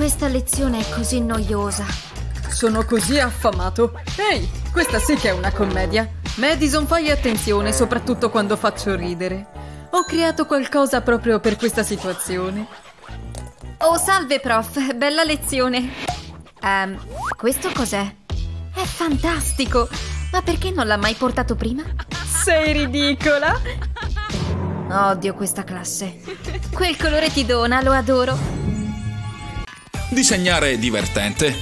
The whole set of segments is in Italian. Questa lezione è così noiosa. Sono così affamato. Ehi, questa sì che è una commedia. Madison, fai attenzione, soprattutto quando faccio ridere. Ho creato qualcosa proprio per questa situazione. Oh, salve, prof. Bella lezione. Questo cos'è? È fantastico! Ma perché non l'ha mai portato prima? Sei ridicola! Odio questa classe. Quel colore ti dona, lo adoro. Disegnare è divertente.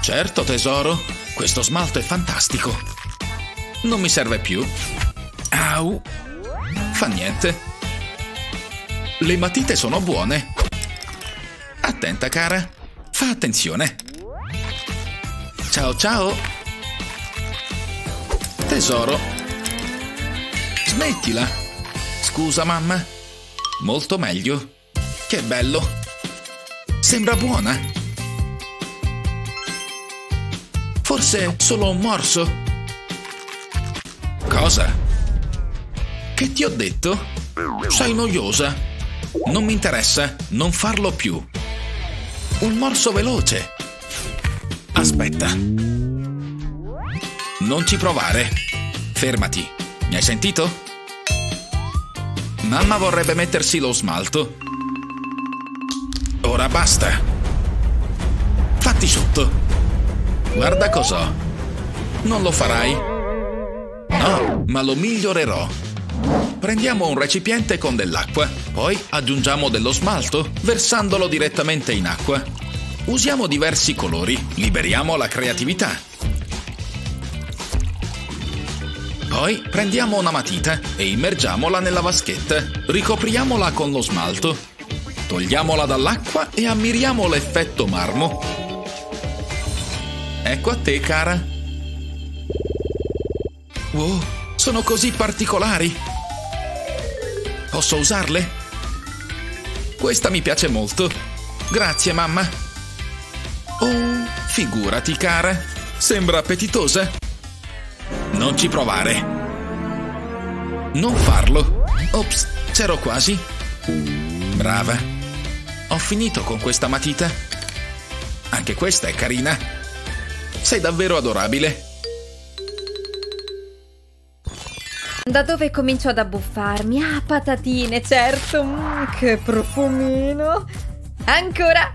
Certo, tesoro. Questo smalto è fantastico. Non mi serve più. Au! Fa niente. Le matite sono buone. Attenta, cara. Fa attenzione. Ciao, ciao! Tesoro! Smettila! Scusa, mamma. Molto meglio. Che bello! Sembra buona! Forse solo un morso? Cosa? Che ti ho detto? Sei noiosa! Non mi interessa, non farlo più! Un morso veloce! Aspetta. Non ci provare. Fermati. Mi hai sentito? Mamma vorrebbe mettersi lo smalto. Ora basta. Fatti sotto. Guarda cos'ho. Non lo farai? No, ma lo migliorerò. Prendiamo un recipiente con dell'acqua. Poi aggiungiamo dello smalto, versandolo direttamente in acqua. Usiamo diversi colori, liberiamo la creatività. Poi prendiamo una matita e immergiamola nella vaschetta. Ricopriamola con lo smalto. Togliamola dall'acqua e ammiriamo l'effetto marmo. Ecco a te, cara. Wow, sono così particolari. Posso usarle? Questa mi piace molto. Grazie, mamma. Oh, figurati, cara. Sembra appetitosa. Non ci provare. Non farlo. Ops, c'ero quasi. Brava. Ho finito con questa matita. Anche questa è carina. Sei davvero adorabile. Da dove comincio ad abbuffarmi? Ah, patatine, certo. Che profumino. Ancora.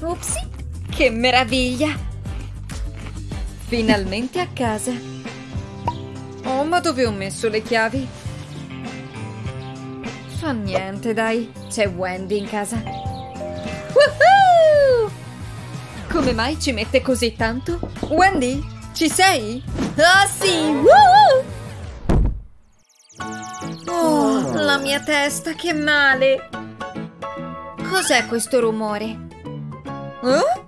Upsi, che meraviglia! Finalmente a casa. Oh, ma dove ho messo le chiavi? Fa niente, dai. C'è Wendy in casa. Woohoo! Come mai ci mette così tanto? Wendy, ci sei? Ah, sì! Woohoo! Oh, la mia testa, che male! Cos'è questo rumore? Oh?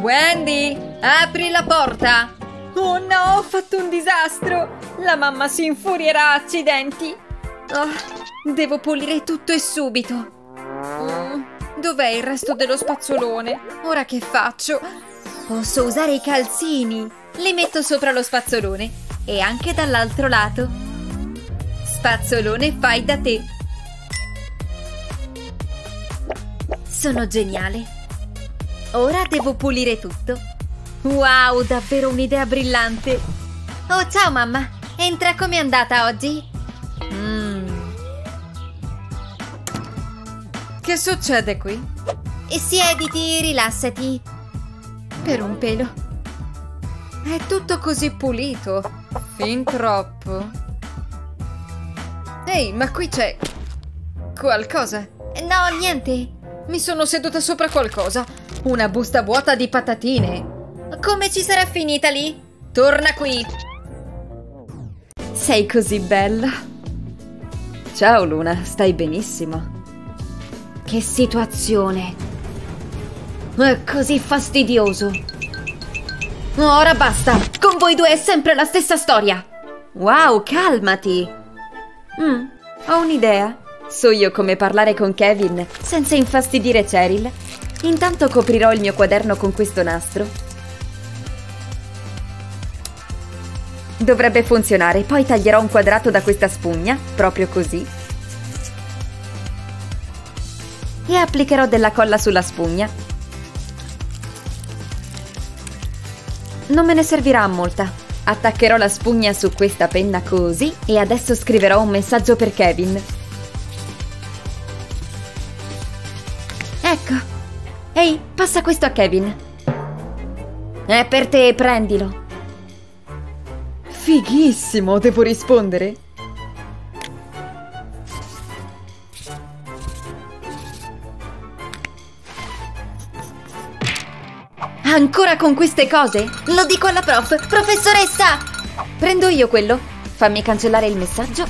Wendy, apri la porta! Oh no, ho fatto un disastro! La mamma si infurierà, accidenti! Oh, devo pulire tutto e subito! Dov'è il resto dello spazzolone? Ora che faccio? Posso usare i calzini! Li metto sopra lo spazzolone e anche dall'altro lato! Spazzolone fai da te! Sono geniale! Ora devo pulire tutto. Wow, davvero un'idea brillante. Oh, ciao mamma. Entra, com'è andata oggi? Che succede qui? Siediti, rilassati. Per un pelo. È tutto così pulito. Fin troppo. Ehi, ma qui c'è... qualcosa? No, niente. Mi sono seduta sopra qualcosa. Una busta vuota di patatine. Come ci sarà finita lì? Torna qui. Sei così bella. Ciao Luna, stai benissimo. Che situazione. È così fastidioso. Ora basta. Con voi due è sempre la stessa storia. Wow, calmati. Ho un'idea. So io come parlare con Kevin senza infastidire Cheryl. Intanto coprirò il mio quaderno con questo nastro. Dovrebbe funzionare, poi taglierò un quadrato da questa spugna, proprio così. e applicherò della colla sulla spugna. Non me ne servirà molta. Attaccherò la spugna su questa penna così e adesso scriverò un messaggio per Kevin. Ecco. Ehi, passa questo a Kevin. È per te, prendilo. Fighissimo, devo rispondere? Ancora con queste cose? Lo dico alla prof! Professoressa! Prendo io quello. Fammi cancellare il messaggio.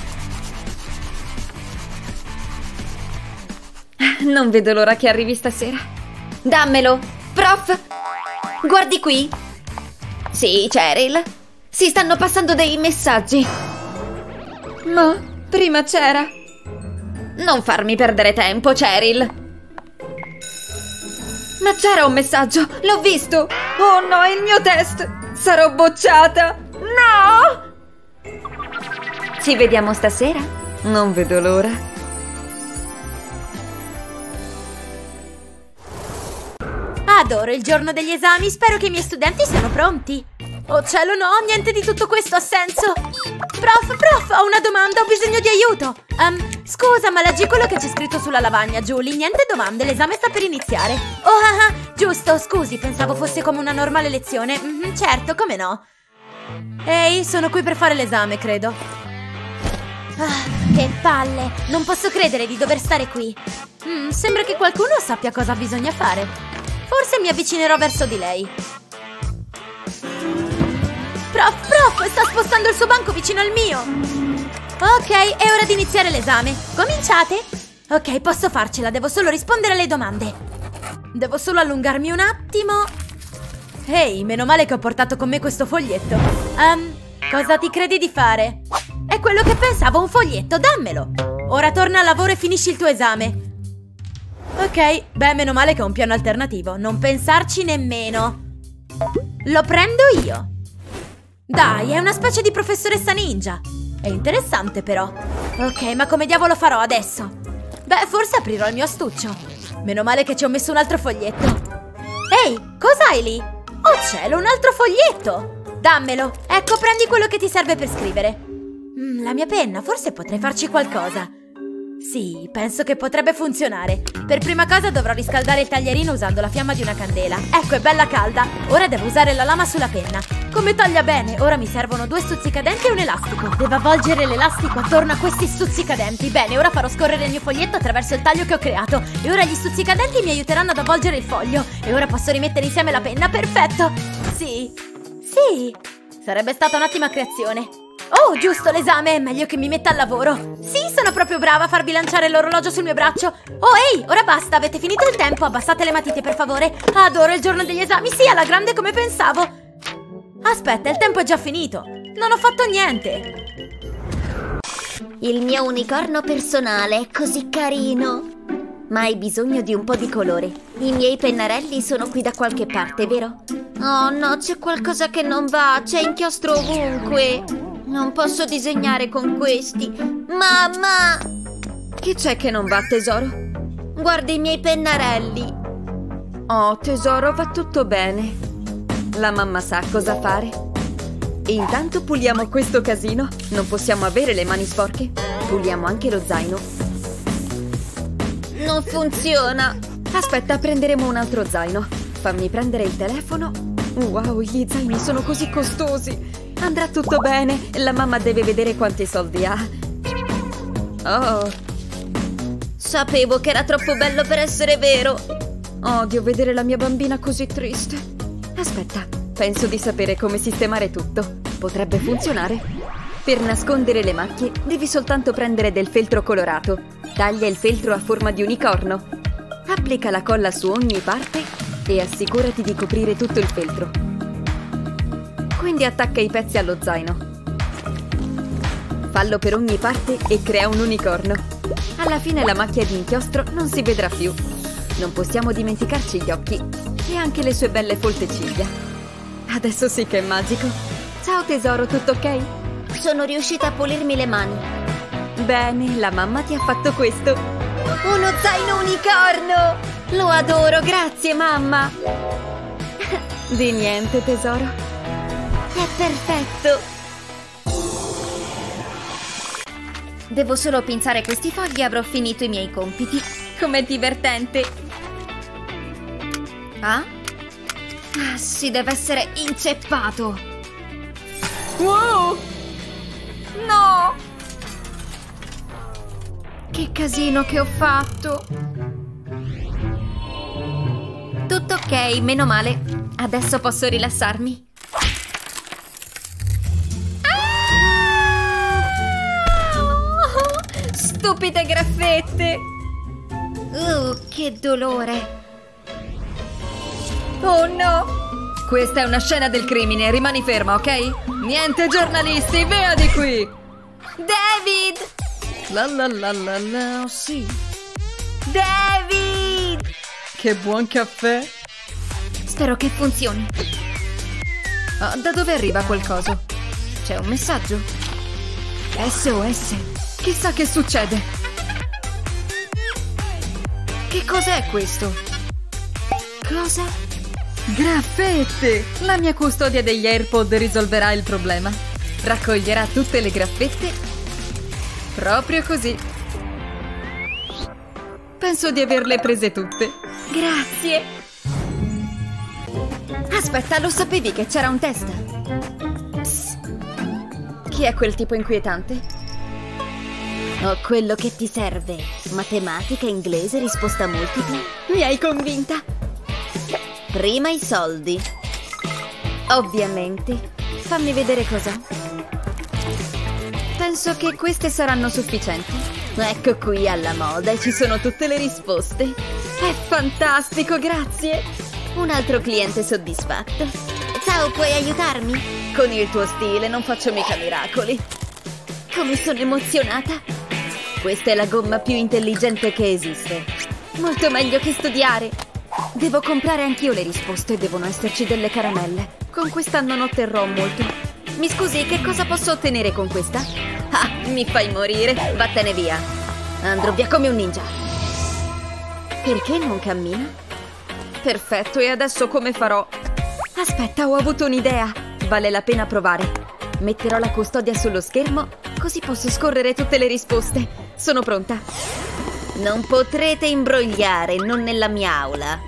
Non vedo l'ora che arrivi stasera. Dammelo! Prof! Guardi qui! Sì, Cheryl! Si stanno passando dei messaggi! Ma prima c'era! Non farmi perdere tempo, Cheryl! Ma c'era un messaggio! L'ho visto! Oh no, il mio test! Sarò bocciata! No! Ci vediamo stasera? Non vedo l'ora! Adoro il giorno degli esami! Spero che i miei studenti siano pronti! Oh cielo no, niente di tutto questo ha senso! Prof, ho una domanda, ho bisogno di aiuto! Scusa, ma leggi quello che c'è scritto sulla lavagna, Julie, niente domande, l'esame sta per iniziare! Oh ah, giusto, scusi, pensavo fosse come una normale lezione, certo, come no! Ehi, sono qui per fare l'esame, credo. Ah, che palle, non posso credere di dover stare qui! Sembra che qualcuno sappia cosa bisogna fare. Forse mi avvicinerò verso di lei. Prof, sta spostando il suo banco vicino al mio! Ok, è ora di iniziare l'esame. Cominciate? Ok, posso farcela, devo solo rispondere alle domande. Devo solo allungarmi un attimo. Ehi, meno male che ho portato con me questo foglietto. Cosa ti credi di fare? È quello che pensavo, un foglietto, dammelo! Ora torna al lavoro e finisci il tuo esame. Ok, beh, meno male che ho un piano alternativo, non pensarci nemmeno. Lo prendo io. Dai, è una specie di professoressa ninja! È interessante però! Ok, ma come diavolo farò adesso? Beh, forse aprirò il mio astuccio! Meno male che ci ho messo un altro foglietto! Ehi, cos'hai lì? Oh cielo, un altro foglietto! Dammelo! Ecco, prendi quello che ti serve per scrivere! La mia penna, forse potrei farci qualcosa! Sì, penso che potrebbe funzionare! Per prima cosa dovrò riscaldare il taglierino usando la fiamma di una candela! Ecco, è bella calda! Ora devo usare la lama sulla penna! Come taglia bene! Ora mi servono 2 stuzzicadenti e un elastico. Devo avvolgere l'elastico attorno a questi stuzzicadenti. Bene, ora farò scorrere il mio foglietto attraverso il taglio che ho creato. E ora gli stuzzicadenti mi aiuteranno ad avvolgere il foglio. E ora posso rimettere insieme la penna. Perfetto! Sì! Sarebbe stata un'ottima creazione. Oh, giusto, l'esame! È meglio che mi metta al lavoro. Sì, sono proprio brava a far bilanciare l'orologio sul mio braccio. Oh, ehi! Ora basta! Avete finito il tempo! Abbassate le matite, per favore! Adoro il giorno degli esami! Sì, alla grande come pensavo! Aspetta, il tempo è già finito! Non ho fatto niente! Il mio unicorno personale è così carino! Ma hai bisogno di un po' di colore. I miei pennarelli sono qui da qualche parte, vero? Oh no, c'è qualcosa che non va! C'è inchiostro ovunque! Non posso disegnare con questi! Mamma! Che c'è che non va, tesoro? Guarda i miei pennarelli! Oh, tesoro, va tutto bene! La mamma sa cosa fare. Intanto puliamo questo casino. Non possiamo avere le mani sporche. Puliamo anche lo zaino. Non funziona. Aspetta, prenderemo un altro zaino. Fammi prendere il telefono. Wow, gli zaini sono così costosi. Andrà tutto bene. La mamma deve vedere quanti soldi ha. Oh. Sapevo che era troppo bello per essere vero. Odio vedere la mia bambina così triste. Aspetta, penso di sapere come sistemare tutto. Potrebbe funzionare. Per nascondere le macchie devi soltanto prendere del feltro colorato. Taglia il feltro a forma di unicorno. Applica la colla su ogni parte e assicurati di coprire tutto il feltro. Quindi attacca i pezzi allo zaino. Fallo per ogni parte e crea un unicorno. Alla fine la macchia di inchiostro non si vedrà più. Non possiamo dimenticarci gli occhi. E anche le sue belle folte ciglia. Adesso sì che è magico. Ciao tesoro, tutto ok? Sono riuscita a pulirmi le mani. Bene, la mamma ti ha fatto questo. Uno zaino unicorno! Lo adoro, grazie mamma! Di niente, tesoro. È perfetto! Devo solo pinzare questi fogli e avrò finito i miei compiti. Com'è divertente! Ah? Ah, si deve essere inceppato! Wow! No! Che casino che ho fatto! Tutto ok, meno male. Adesso posso rilassarmi. Stupide graffette! Che dolore! Oh no! Questa è una scena del crimine, rimani ferma, ok? Niente giornalisti, via di qui! David! La la la la la, sì! David! Che buon caffè! Spero che funzioni! Ah, da dove arriva quel coso? C'è un messaggio? SOS! Chissà che succede! Che cos'è questo? Cosa? Graffette! La mia custodia degli AirPod risolverà il problema. Raccoglierà tutte le graffette. Proprio così. Penso di averle prese tutte. Grazie! Aspetta, lo sapevi che c'era un test? Psst. Chi è quel tipo inquietante? Ho quello che ti serve. Matematica, inglese, risposta multipla. Mi hai convinta! Prima i soldi. Ovviamente. Fammi vedere cosa. Penso che queste saranno sufficienti. Ecco qui alla moda e ci sono tutte le risposte. È fantastico, grazie! Un altro cliente soddisfatto. Ciao, puoi aiutarmi? Con il tuo stile non faccio mica miracoli. Come sono emozionata! Questa è la gomma più intelligente che esiste. Molto meglio che studiare. Devo comprare anch'io le risposte, devono esserci delle caramelle. Con questa non otterrò molto. Mi scusi, che cosa posso ottenere con questa? Ah, mi fai morire. Vattene via. Andrò via come un ninja. Perché non cammina? Perfetto, e adesso come farò? Aspetta, ho avuto un'idea. Vale la pena provare. Metterò la custodia sullo schermo, così posso scorrere tutte le risposte. Sono pronta. Non potrete imbrogliare, non nella mia aula.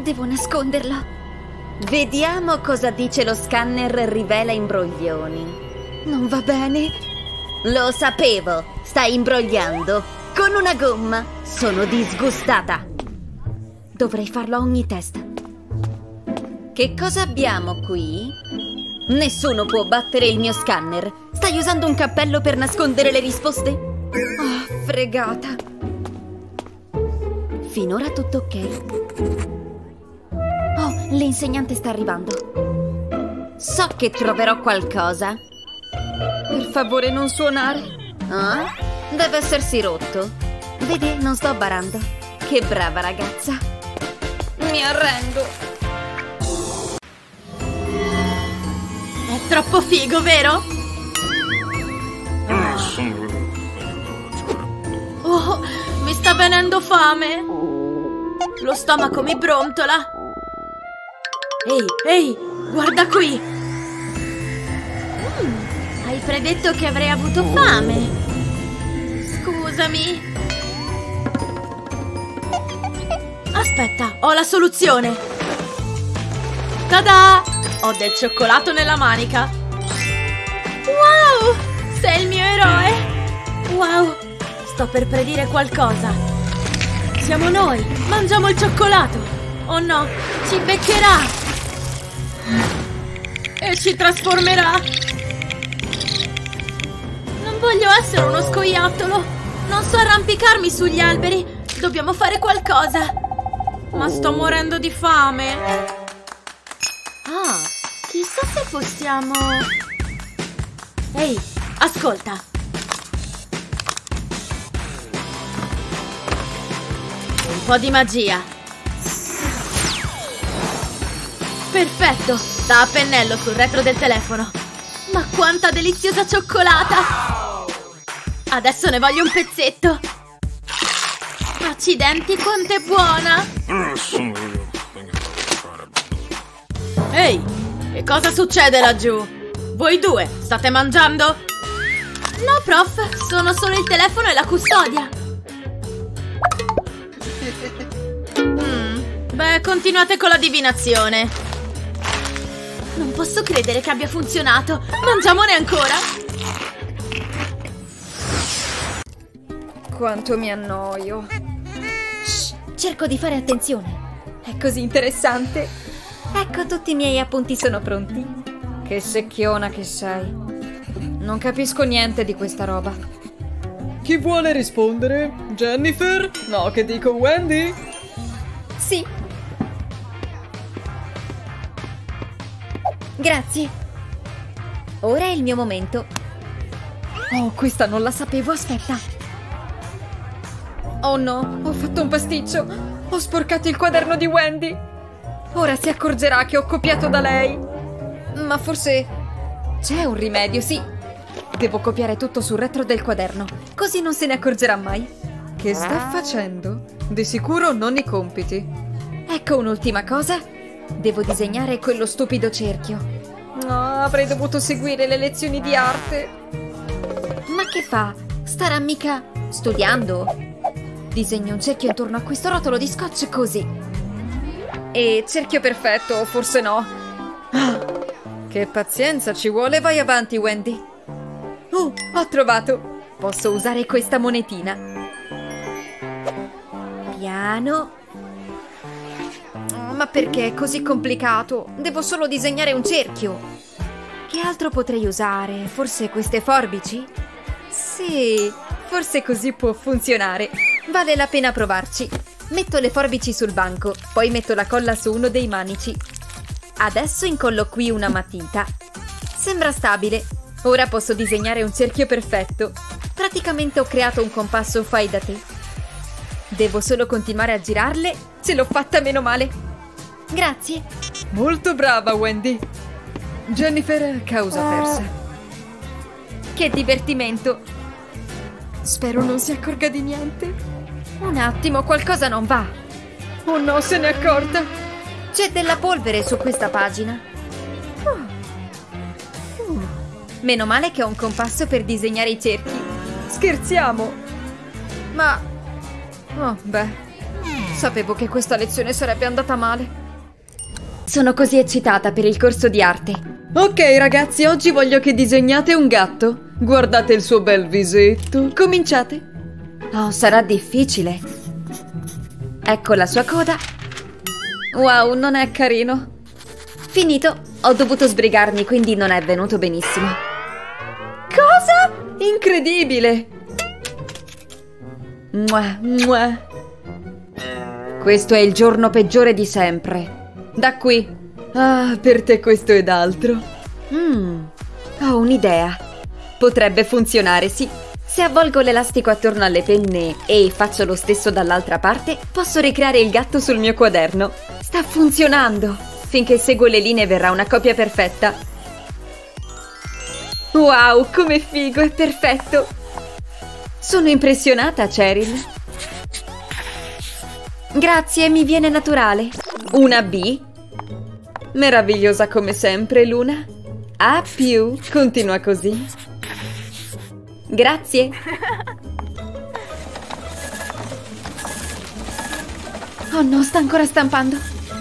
Devo nasconderlo. Vediamo cosa dice lo scanner rivela imbroglioni. Non va bene. Lo sapevo. Stai imbrogliando. Con una gomma. Sono disgustata. Dovrei farlo a ogni testa. Che cosa abbiamo qui? Nessuno può battere il mio scanner. Stai usando un cappello per nascondere le risposte? Oh, fregata. Finora tutto ok. Oh, l'insegnante sta arrivando. So che troverò qualcosa. Per favore, non suonare. Oh? Deve essersi rotto. Vedi, non sto barando. Che brava ragazza. Mi arrendo. Troppo figo, vero? Oh, mi sta venendo fame! Lo stomaco mi brontola! Ehi, ehi, guarda qui! Hai predetto che avrei avuto fame! Scusami! Aspetta, ho la soluzione! Ta-da! Ho del cioccolato nella manica! Wow! Sei il mio eroe! Wow! Sto per predire qualcosa! Siamo noi! Mangiamo il cioccolato! Oh no! Ci beccherà! E ci trasformerà! Non voglio essere uno scoiattolo! Non so arrampicarmi sugli alberi! Dobbiamo fare qualcosa! Ma sto morendo di fame! Ah, chissà se possiamo... Ehi, ascolta! Un po' di magia! Perfetto! Da a pennello sul retro del telefono! Ma quanta deliziosa cioccolata! Adesso ne voglio un pezzetto! Accidenti, quanto è buona! Ehi, che cosa succede laggiù? Voi due, state mangiando? No, prof, sono solo il telefono e la custodia. Beh, continuate con la divinazione. Non posso credere che abbia funzionato. Mangiamone ancora! Quanto mi annoio. Shh, cerco di fare attenzione. È così interessante. Ecco, tutti i miei appunti sono pronti. Che secchiona che sei. Non capisco niente di questa roba. Chi vuole rispondere? Jennifer? No, che dico Wendy? Sì. Grazie. Ora è il mio momento. Oh, questa non la sapevo, aspetta. Oh no, ho fatto un pasticcio! Ho sporcato il quaderno di Wendy! Ora si accorgerà che ho copiato da lei! Ma forse... c'è un rimedio, sì! Devo copiare tutto sul retro del quaderno, così non se ne accorgerà mai! Che sta facendo? Di sicuro non i compiti! Ecco un'ultima cosa! Devo disegnare quello stupido cerchio! No, avrei dovuto seguire le lezioni di arte! Ma che fa? Starà mica... studiando? Disegno un cerchio intorno a questo rotolo di scotch così. E cerchio perfetto, forse no. Che pazienza ci vuole, vai avanti Wendy. Oh, ho trovato. Posso usare questa monetina. Piano. Ma perché è così complicato? Devo solo disegnare un cerchio. Che altro potrei usare? Forse queste forbici? Sì, forse così può funzionare. Vale la pena provarci. Metto le forbici sul banco, poi metto la colla su uno dei manici. Adesso incollo qui una matita. Sembra stabile. Ora posso disegnare un cerchio perfetto. Praticamente ho creato un compasso fai da te. Devo solo continuare a girarle. Ce l'ho fatta, meno male. Grazie. Molto brava Wendy. Jennifer, causa persa. Che divertimento. Spero non si accorga di niente. Un attimo, qualcosa non va. Oh no, se n'è accorta. C'è della polvere su questa pagina. Meno male che ho un compasso per disegnare i cerchi. Scherziamo. Ma... oh, beh. Sapevo che questa lezione sarebbe andata male. Sono così eccitata per il corso di arte. Ok ragazzi, oggi voglio che disegnate un gatto. Guardate il suo bel visetto. Cominciate. Oh, sarà difficile. Ecco la sua coda. Wow, non è carino. Finito. Ho dovuto sbrigarmi, quindi non è venuto benissimo. Cosa? Incredibile. Mua, mua. Questo è il giorno peggiore di sempre. Da qui. Ah, per te questo ed altro. Ho un'idea. Potrebbe funzionare, sì. Se avvolgo l'elastico attorno alle penne e faccio lo stesso dall'altra parte, posso ricreare il gatto sul mio quaderno. Sta funzionando! Finché seguo le linee verrà una copia perfetta. Wow, come figo, è perfetto! Sono impressionata, Cheryl. Grazie, mi viene naturale. Una B. Meravigliosa come sempre, Luna. A più, continua così. Grazie! Oh no, sta ancora stampando!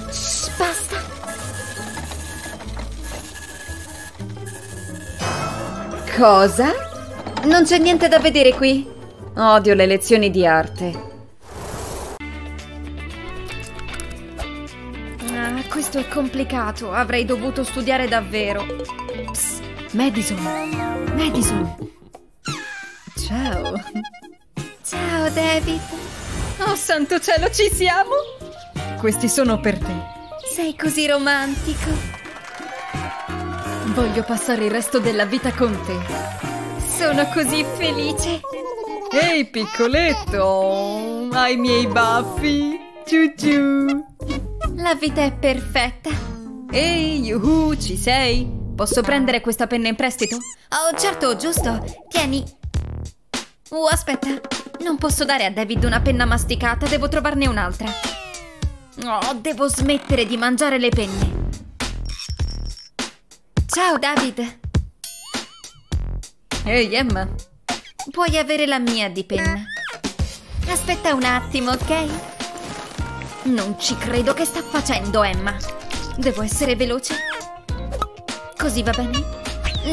Shh, basta! Cosa? Non c'è niente da vedere qui! Odio le lezioni di arte! Ah, questo è complicato! Avrei dovuto studiare davvero! Psst! Madison! Madison! Ciao! Ciao David! Oh santo cielo, ci siamo! Questi sono per te! Sei così romantico! Voglio passare il resto della vita con te! Sono così felice! Ehi piccoletto! Hai i miei baffi! Ciu ciu! La vita è perfetta! Ehi, yuhu, ci sei? Posso prendere questa penna in prestito? Oh certo, giusto! Tieni! Aspetta, Non posso dare a David una penna masticata, devo trovarne un'altra. Oh, devo smettere di mangiare le penne. Ciao, David. Ehi, Emma. Puoi avere la mia di penna. Aspetta un attimo, ok? Non ci credo, che sta facendo, Emma? Devo essere veloce. Così va bene?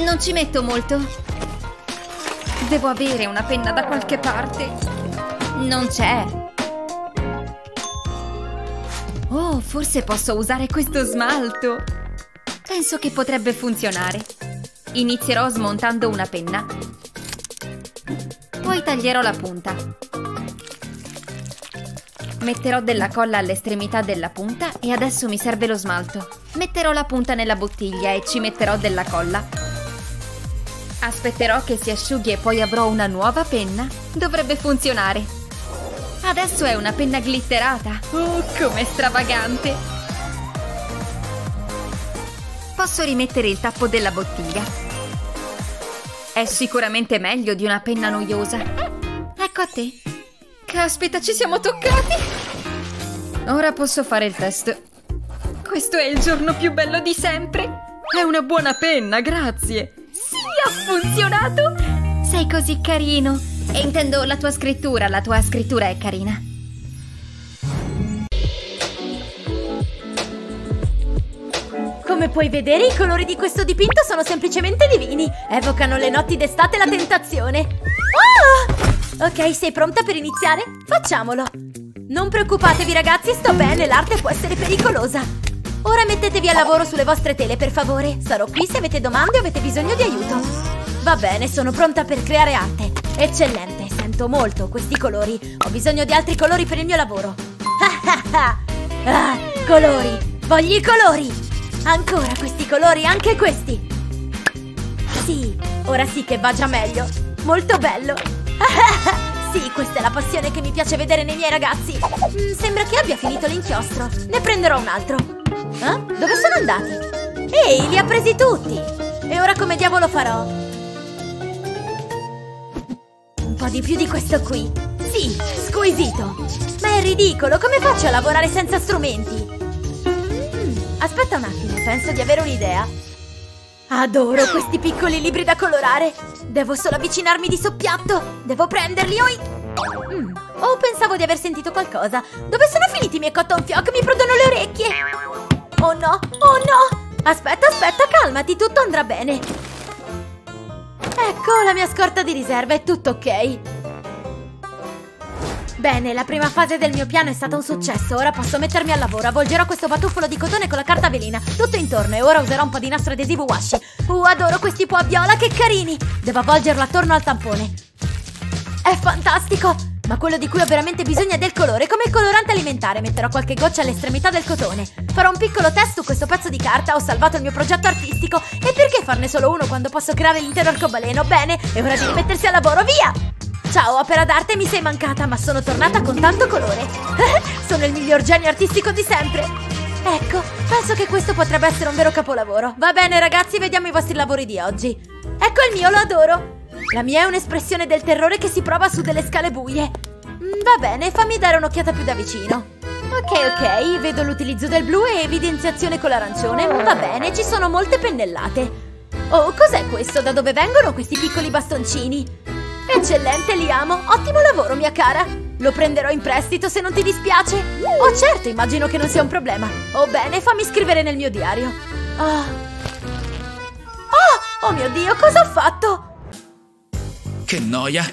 Non ci metto molto. Devo avere una penna da qualche parte. Non c'è. Oh, forse posso usare questo smalto. Penso che potrebbe funzionare. Inizierò smontando una penna. Poi taglierò la punta. Metterò della colla all'estremità della punta e adesso mi serve lo smalto. Metterò la punta nella bottiglia e ci metterò della colla. Aspetterò che si asciughi e poi avrò una nuova penna. Dovrebbe funzionare. Adesso è una penna glitterata. Oh, com'è stravagante! Posso rimettere il tappo della bottiglia. È sicuramente meglio di una penna noiosa. Ecco a te. Caspita, ci siamo toccati! Ora posso fare il test. Questo è il giorno più bello di sempre. È una buona penna, grazie. Ha funzionato? Sei così carino. E intendo la tua scrittura è carina. Come puoi vedere, i colori di questo dipinto sono semplicemente divini. Evocano le notti d'estate e la tentazione. Oh! Ok, sei pronta per iniziare? Facciamolo. Non preoccupatevi ragazzi, sto bene, l'arte può essere pericolosa. Ora mettetevi al lavoro sulle vostre tele, per favore. Sarò qui se avete domande o avete bisogno di aiuto. Va bene, sono pronta per creare arte. Eccellente, sento molto questi colori. Ho bisogno di altri colori per il mio lavoro. Ah, colori, voglio i colori. Ancora questi colori, anche questi. Sì, ora sì che va già meglio. Molto bello. Sì, questa è la passione che mi piace vedere nei miei ragazzi. Sembra che abbia finito l'inchiostro. Ne prenderò un altro. Eh? Dove sono andati? Ehi, li ha presi tutti! E ora come diavolo farò? Un po' di più di questo qui. Sì, squisito. Ma è ridicolo, come faccio a lavorare senza strumenti? Aspetta un attimo, penso di avere un'idea. Adoro questi piccoli libri da colorare. Devo solo avvicinarmi di soppiatto. Devo prenderli, oi! Oh, pensavo di aver sentito qualcosa. Dove sono finiti i miei cotton fioc? Mi prudono le orecchie. Oh no, oh no. Aspetta, aspetta, calmati, tutto andrà bene. Ecco, la mia scorta di riserva, è tutto ok. Bene, la prima fase del mio piano è stata un successo. Ora posso mettermi al lavoro. Avvolgerò questo batuffolo di cotone con la carta velina tutto intorno e ora userò un po' di nastro adesivo washi. Adoro questi po' a viola, che carini. Devo avvolgerlo attorno al tampone. È fantastico. Ma quello di cui ho veramente bisogno è del colore, come il colorante alimentare. Metterò qualche goccia all'estremità del cotone. Farò un piccolo test su questo pezzo di carta. Ho salvato il mio progetto artistico. E perché farne solo uno quando posso creare l'intero arcobaleno? Bene, è ora di rimettersi al lavoro, via! Ciao, opera d'arte, mi sei mancata, ma sono tornata con tanto colore. Sono il miglior genio artistico di sempre. Ecco, penso che questo potrebbe essere un vero capolavoro. Va bene ragazzi, vediamo i vostri lavori di oggi. Ecco il mio, lo adoro. La mia è un'espressione del terrore che si prova su delle scale buie. Va bene, fammi dare un'occhiata più da vicino. Ok, ok, vedo l'utilizzo del blu e evidenziazione con l'arancione. Va bene, ci sono molte pennellate. Oh, cos'è questo? Da dove vengono questi piccoli bastoncini? Eccellente, li amo. Ottimo lavoro, mia cara. Lo prenderò in prestito se non ti dispiace. Oh, certo, immagino che non sia un problema. Oh, bene, fammi scrivere nel mio diario. Oh mio Dio, cosa ho fatto? Che noia!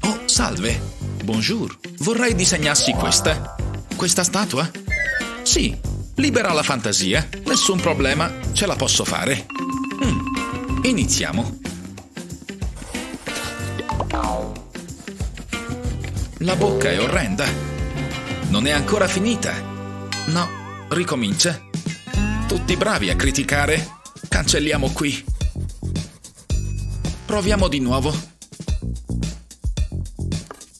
Oh, salve! Bonjour! Vorrei disegnarsi questa. Questa statua? Sì, libera la fantasia. Nessun problema, ce la posso fare. Iniziamo. La bocca è orrenda. Non è ancora finita. No, ricomincia. Tutti bravi a criticare. Cancelliamo qui. Proviamo di nuovo.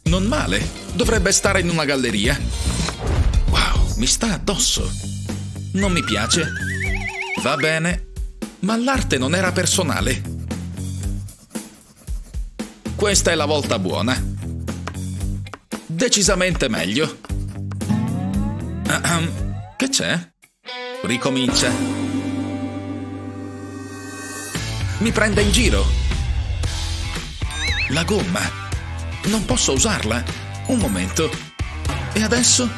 Non male, dovrebbe stare in una galleria. Wow, mi sta addosso. Non mi piace. Va bene, ma l'arte non era personale. Questa è la volta buona. decisamente meglio. Che c'è? Ricomincia. Mi prende in giro. La gomma. Non posso usarla. Un momento. E adesso?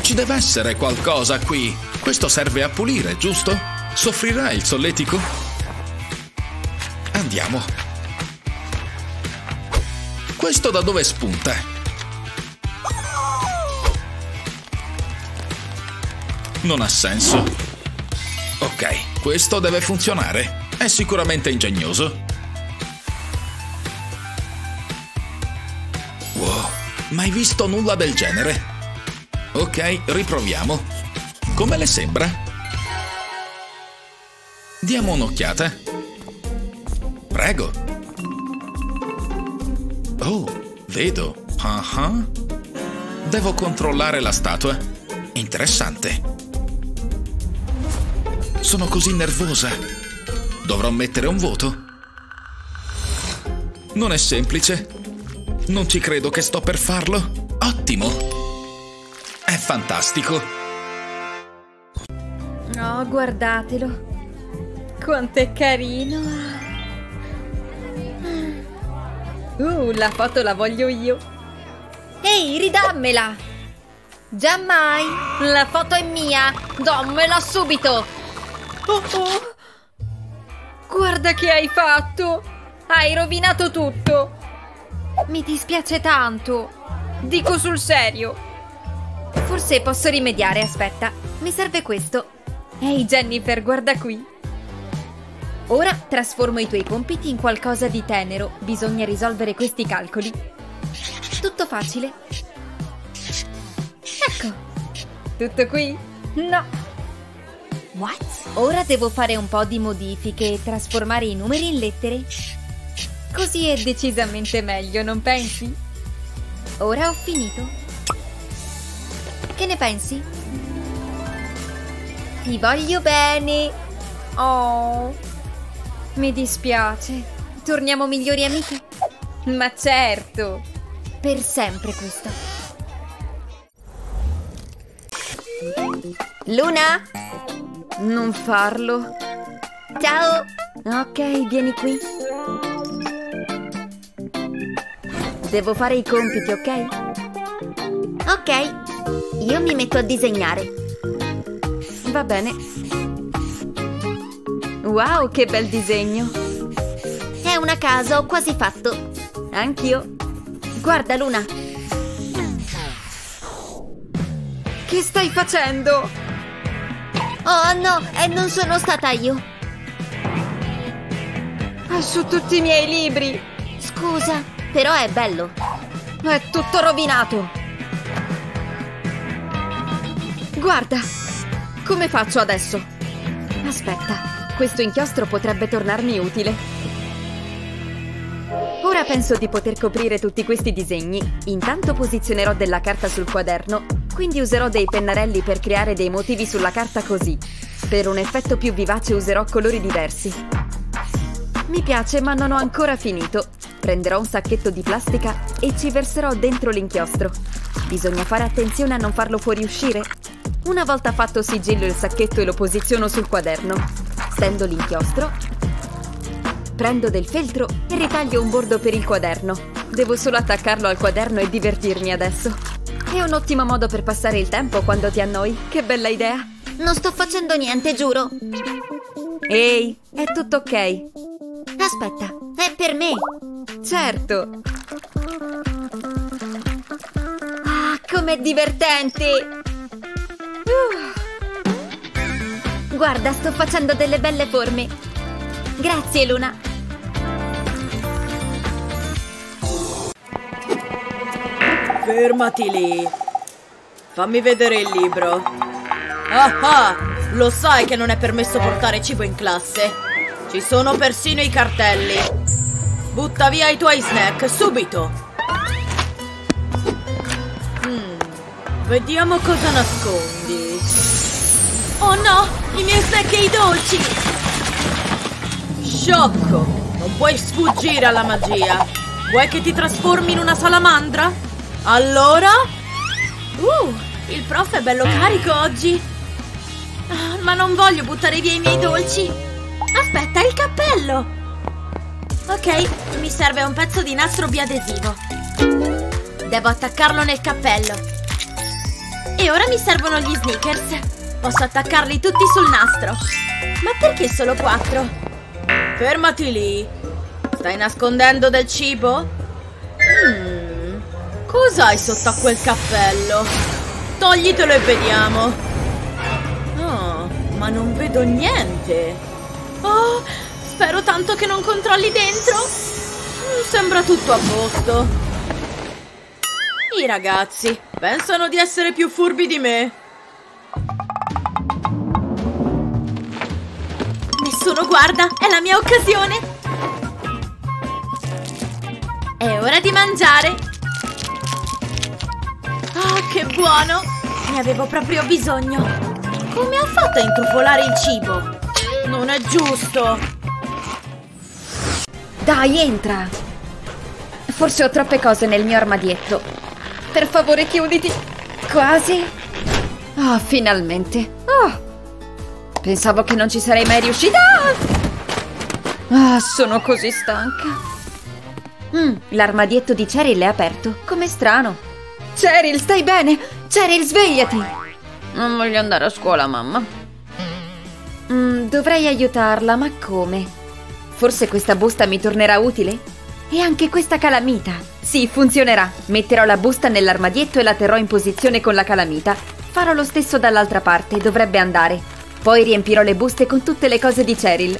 Ci deve essere qualcosa qui. Questo serve a pulire, giusto? Soffrirà il solletico? Andiamo. Questo da dove spunta? Non ha senso. Ok, questo deve funzionare. È sicuramente ingegnoso. Wow, mai visto nulla del genere. Ok, riproviamo. Come le sembra? Diamo un'occhiata. Prego. Oh, vedo. Devo controllare la statua. Interessante. Sono così nervosa. Dovrò mettere un voto. Non è semplice. Non ci credo che sto per farlo. Ottimo. È fantastico. Oh, guardatelo. Quanto è carino. La foto la voglio io. Ehi, ridammela. Già mai. La foto è mia. Dammela subito. Oh. Guarda che hai fatto. Hai rovinato tutto. Mi dispiace tanto. Dico sul serio. Forse posso rimediare. Aspetta, mi serve questo. Ehi, Jennifer, guarda qui. Ora trasformo i tuoi compiti in qualcosa di tenero. Bisogna risolvere questi calcoli. Tutto facile. Ecco. Tutto qui? No. What? Ora devo fare un po' di modifiche e trasformare i numeri in lettere. Così è decisamente meglio, non pensi? Ora ho finito. Che ne pensi? Ti voglio bene. Oh... Mi dispiace. Torniamo migliori amiche? Ma certo! Per sempre questo. Luna? Non farlo. Ciao! Ok, vieni qui. Devo fare i compiti, ok? Ok. Io mi metto a disegnare. Va bene. Wow, che bel disegno! È una casa, ho quasi fatto! Anch'io! Guarda, Luna! Che stai facendo? Oh no, non sono stata io! È su tutti i miei libri! Scusa, però è bello! È tutto rovinato! Guarda! Come faccio adesso? Aspetta! Questo inchiostro potrebbe tornarmi utile. Ora penso di poter coprire tutti questi disegni. Intanto posizionerò della carta sul quaderno, quindi userò dei pennarelli per creare dei motivi sulla carta così. Per un effetto più vivace userò colori diversi. Mi piace, ma non ho ancora finito. Prenderò un sacchetto di plastica e ci verserò dentro l'inchiostro. Bisogna fare attenzione a non farlo fuoriuscire. Una volta fatto sigillo il sacchetto e lo posiziono sul quaderno. Stendo l'inchiostro, prendo del feltro e ritaglio un bordo per il quaderno. Devo solo attaccarlo al quaderno e divertirmi adesso. È un ottimo modo per passare il tempo quando ti annoi. Che bella idea! Non sto facendo niente, giuro. Ehi, è tutto ok. Aspetta, è per me. Certo. Ah, com'è divertente! Guarda, sto facendo delle belle forme. Grazie, Luna. Fermati lì. Fammi vedere il libro. Ah, lo sai che non è permesso portare cibo in classe. Ci sono persino i cartelli. Butta via i tuoi snack, subito. Vediamo cosa nascondi. Oh no! I miei snack e i dolci! Sciocco! Non puoi sfuggire alla magia! Vuoi che ti trasformi in una salamandra? Allora? Il prof è bello carico oggi. Ma non voglio buttare via i miei dolci. Aspetta, il cappello. Ok, mi serve un pezzo di nastro biadesivo. Devo attaccarlo nel cappello. E ora mi servono gli sneakers. Posso attaccarli tutti sul nastro. Ma perché solo 4? Fermati lì. Stai nascondendo del cibo? Cos'hai sotto a quel cappello? Toglitelo e vediamo. Oh, ma non vedo niente. Oh, spero tanto che non controlli dentro. Sembra tutto a posto. I ragazzi pensano di essere più furbi di me. Nessuno guarda, è la mia occasione. È ora di mangiare! Oh, che buono! Ne avevo proprio bisogno! Come ha fatto a intrufolare il cibo? Non è giusto! Dai, entra! Forse ho troppe cose nel mio armadietto. Per favore, chiuditi! Quasi! Oh, finalmente! Oh! Pensavo che non ci sarei mai riuscita! Ah, sono così stanca! L'armadietto di Cheryl è aperto. Com'è strano. Cheryl, stai bene? Cheryl, svegliati. Non voglio andare a scuola, mamma. Dovrei aiutarla, ma come? Forse questa busta mi tornerà utile? E anche questa calamita. Sì, funzionerà. Metterò la busta nell'armadietto e la terrò in posizione con la calamita. Farò lo stesso dall'altra parte, dovrebbe andare. Poi riempirò le buste con tutte le cose di Cheryl.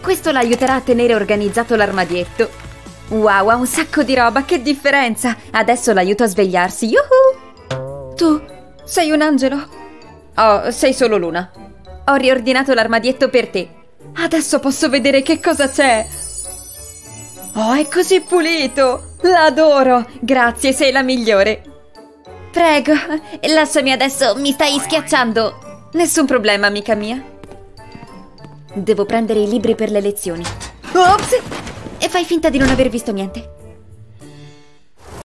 Questo l'aiuterà a tenere organizzato l'armadietto. Wow, ha un sacco di roba, che differenza! Adesso l'aiuto a svegliarsi, yuhu! Tu sei un angelo? Oh, sei solo l'una. Ho riordinato l'armadietto per te. Adesso posso vedere che cosa c'è. Oh, è così pulito! L'adoro! Grazie, sei la migliore. Prego, lasciami adesso, mi stai schiacciando. Nessun problema, amica mia. Devo prendere i libri per le lezioni. Ops! E fai finta di non aver visto niente.